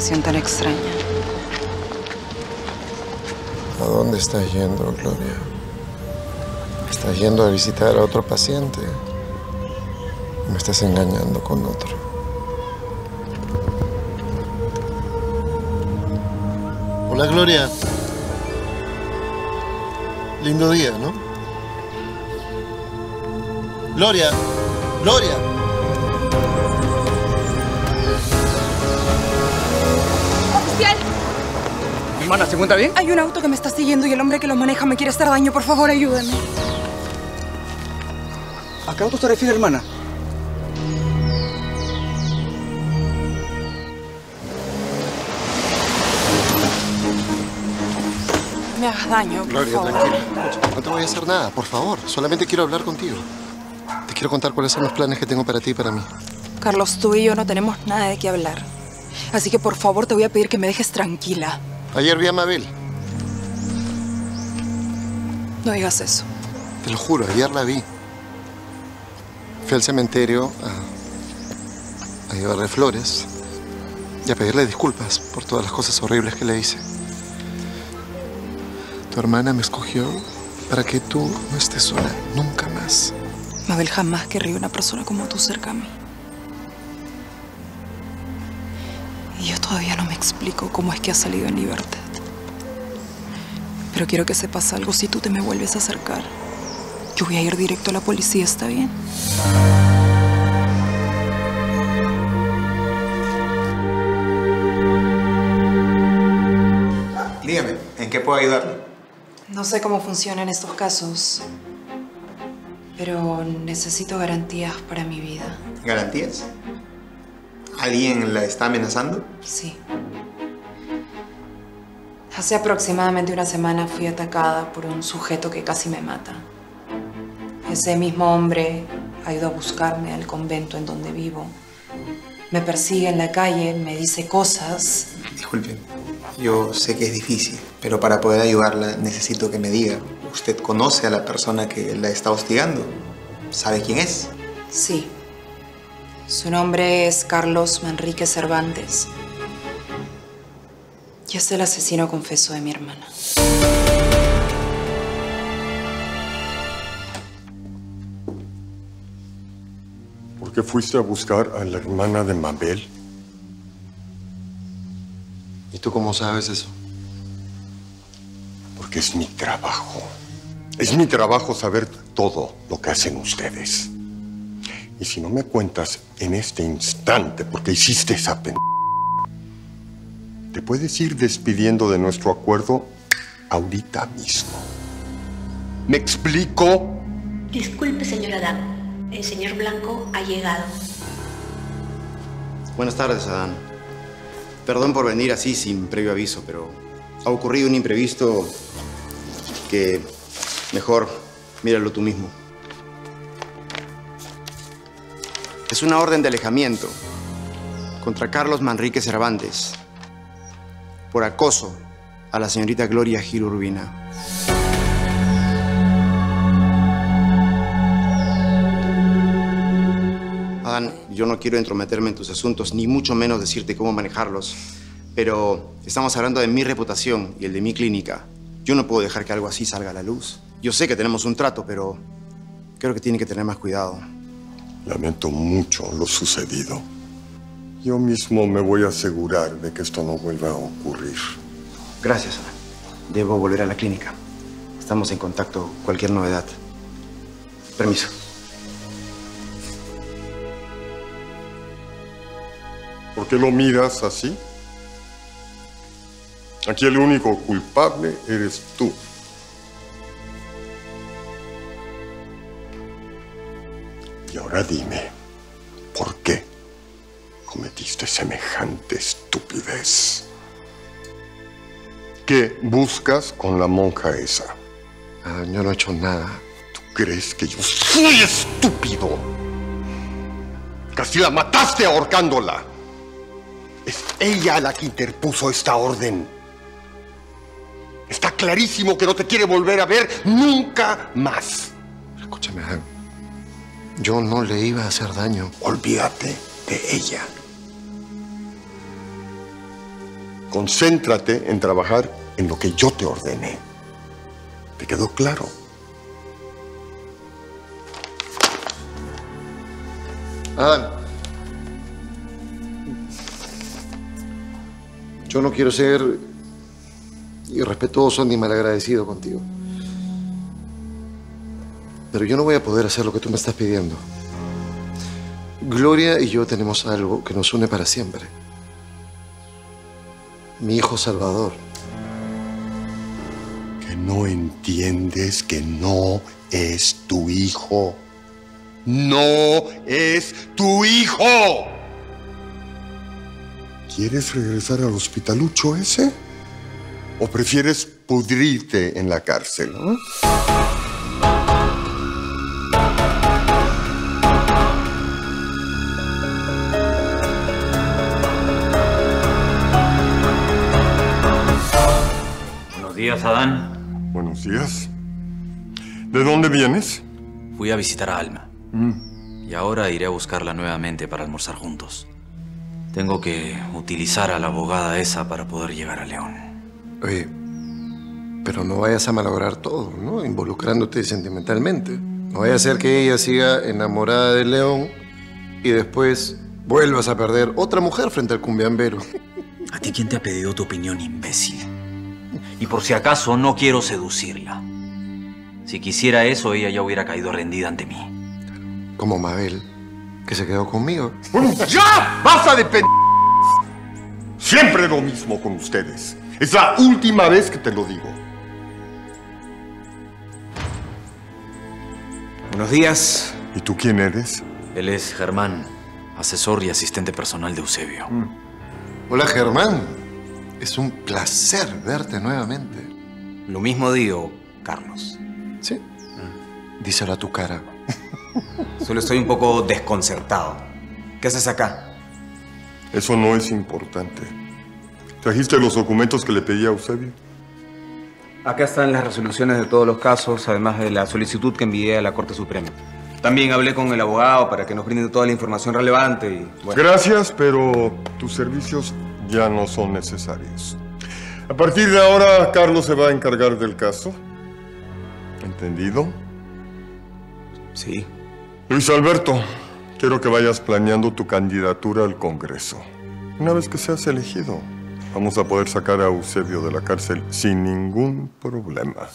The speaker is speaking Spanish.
sensación tan extraña. ¿A dónde estás yendo, Gloria? Estás yendo a visitar a otro paciente. Me estás engañando con otro. Hola, Gloria. Lindo día, ¿no? Gloria, Gloria. ¡Oficial! Hermana, ¿se encuentra bien? Hay un auto que me está siguiendo y el hombre que lo maneja me quiere hacer daño. Por favor, ayúdenme. ¿A qué auto se refiere, hermana? No hagas daño, Gloria, por favor. Tranquila. No te voy a hacer nada, por favor. Solamente quiero hablar contigo. Te quiero contar cuáles son los planes que tengo para ti y para mí. Carlos, tú y yo no tenemos nada de qué hablar. Así que, por favor, te voy a pedir que me dejes tranquila. Ayer vi a Mabel. No digas eso. Te lo juro, ayer la vi. Fui al cementerio a llevarle flores y a pedirle disculpas por todas las cosas horribles que le hice. Tu hermana me escogió para que tú no estés sola nunca más. Mabel jamás querría una persona como tú cerca a mí. Y yo todavía no me explico cómo es que has salido en libertad. Pero quiero que sepas algo. Si tú te me vuelves a acercar, yo voy a ir directo a la policía, ¿está bien? Dígame, ¿en qué puedo ayudarle? No sé cómo funcionan estos casos, pero necesito garantías para mi vida. ¿Garantías? ¿Alguien la está amenazando? Sí. Hace aproximadamente una semana fui atacada por un sujeto que casi me mata. Ese mismo hombre ha ido a buscarme al convento en donde vivo. Me persigue en la calle, me dice cosas. Disculpen, yo sé que es difícil, pero para poder ayudarla necesito que me diga. ¿Usted conoce a la persona que la está hostigando? ¿Sabe quién es? Sí. Su nombre es Carlos Manrique Cervantes. Y es el asesino confeso de mi hermana. ¿Por qué fuiste a buscar a la hermana de Mabel? ¿Y tú cómo sabes eso? Porque es mi trabajo. Es mi trabajo saber todo lo que hacen ustedes. Y si no me cuentas en este instante por qué hiciste esa p***, te puedes ir despidiendo de nuestro acuerdo ahorita mismo. ¿Me explico? Disculpe, señor Adán. El señor Blanco ha llegado. Buenas tardes, Adán. Perdón por venir así sin previo aviso, pero ha ocurrido un imprevisto que mejor míralo tú mismo. Es una orden de alejamiento contra Carlos Manrique Cervantes por acoso a la señorita Gloria Gil Urbina. Adán, yo no quiero entrometerme en tus asuntos, ni mucho menos decirte cómo manejarlos, pero estamos hablando de mi reputación y el de mi clínica. Yo no puedo dejar que algo así salga a la luz. Yo sé que tenemos un trato, pero creo que tiene que tener más cuidado. Lamento mucho lo sucedido. Yo mismo me voy a asegurar de que esto no vuelva a ocurrir. Gracias, Ana. Debo volver a la clínica. Estamos en contacto. Cualquier novedad. Permiso. ¿Por qué lo miras así? Aquí el único culpable eres tú. Y ahora dime, ¿por qué cometiste semejante estupidez? ¿Qué buscas con la monja esa? Yo no he hecho nada. ¿Tú crees que yo soy estúpido? Casi la mataste ahorcándola. Es ella la que interpuso esta orden. Está clarísimo que no te quiere volver a ver nunca más. Escúchame, Alma. Yo no le iba a hacer daño. Olvídate de ella. concéntrate en trabajar en lo que yo te ordené. ¿Te quedó claro? Adán, yo no quiero ser irrespetuoso ni malagradecido contigo, pero yo no voy a poder hacer lo que tú me estás pidiendo. Gloria y yo tenemos algo que nos une para siempre. Mi hijo Salvador. ¿Que no entiendes que no es tu hijo? ¡No es tu hijo! ¿Quieres regresar al hospitalucho ese? ¿O prefieres pudrirte en la cárcel? Buenos días, Adán. Buenos días. ¿De dónde vienes? Fui a visitar a Alma. Y ahora iré a buscarla nuevamente para almorzar juntos. Tengo que utilizar a la abogada esa para poder llegar a León. Oye, pero no vayas a malograr todo, ¿no? Involucrándote sentimentalmente. No vaya a ser que ella siga enamorada de León y después vuelvas a perder otra mujer frente al cumbiambero. ¿A ti quién te ha pedido tu opinión, imbécil? Y por si acaso, no quiero seducirla. Si quisiera eso, ella ya hubiera caído rendida ante mí. Como Mabel, que se quedó conmigo. Bueno, ¡ya! ¡Basta de pendejadas! Siempre lo mismo con ustedes. Es la última vez que te lo digo. Buenos días. ¿Y tú quién eres? Él es Germán, asesor y asistente personal de Eusebio. Hola, Germán. Es un placer verte nuevamente. Lo mismo digo, Carlos. Sí. Díselo a tu cara. Solo estoy un poco desconcertado. ¿Qué haces acá? Eso no es importante. ¿Trajiste los documentos que le pedí a Eusebio? Acá están las resoluciones de todos los casos, además de la solicitud que envié a la Corte Suprema. También hablé con el abogado para que nos brinde toda la información relevante y... Bueno. Gracias, pero tus servicios ya no son necesarios. A partir de ahora, Carlos se va a encargar del caso. ¿Entendido? Sí. Luis Alberto, quiero que vayas planeando tu candidatura al Congreso. Una vez que seas elegido, vamos a poder sacar a Eusebio de la cárcel sin ningún problema.